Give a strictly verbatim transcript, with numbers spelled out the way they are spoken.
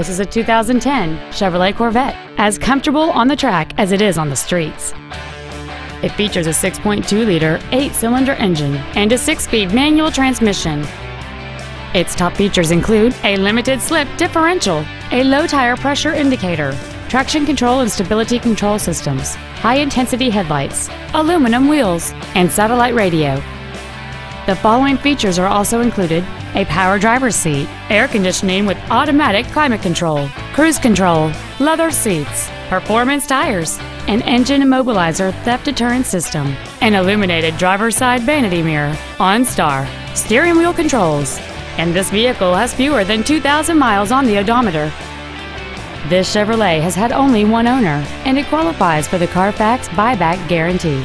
This is a two thousand ten Chevrolet Corvette, as comfortable on the track as it is on the streets. It features a six point two liter, eight-cylinder engine and a six-speed manual transmission. Its top features include a limited-slip differential, a low-tire pressure indicator, traction control and stability control systems, high-intensity headlights, aluminum wheels, and satellite radio. The following features are also included: a power driver's seat, air conditioning with automatic climate control, cruise control, leather seats, performance tires, an engine immobilizer theft deterrent system, an illuminated driver's side vanity mirror, OnStar, steering wheel controls, and this vehicle has fewer than two thousand miles on the odometer. This Chevrolet has had only one owner, and it qualifies for the Carfax buyback guarantee.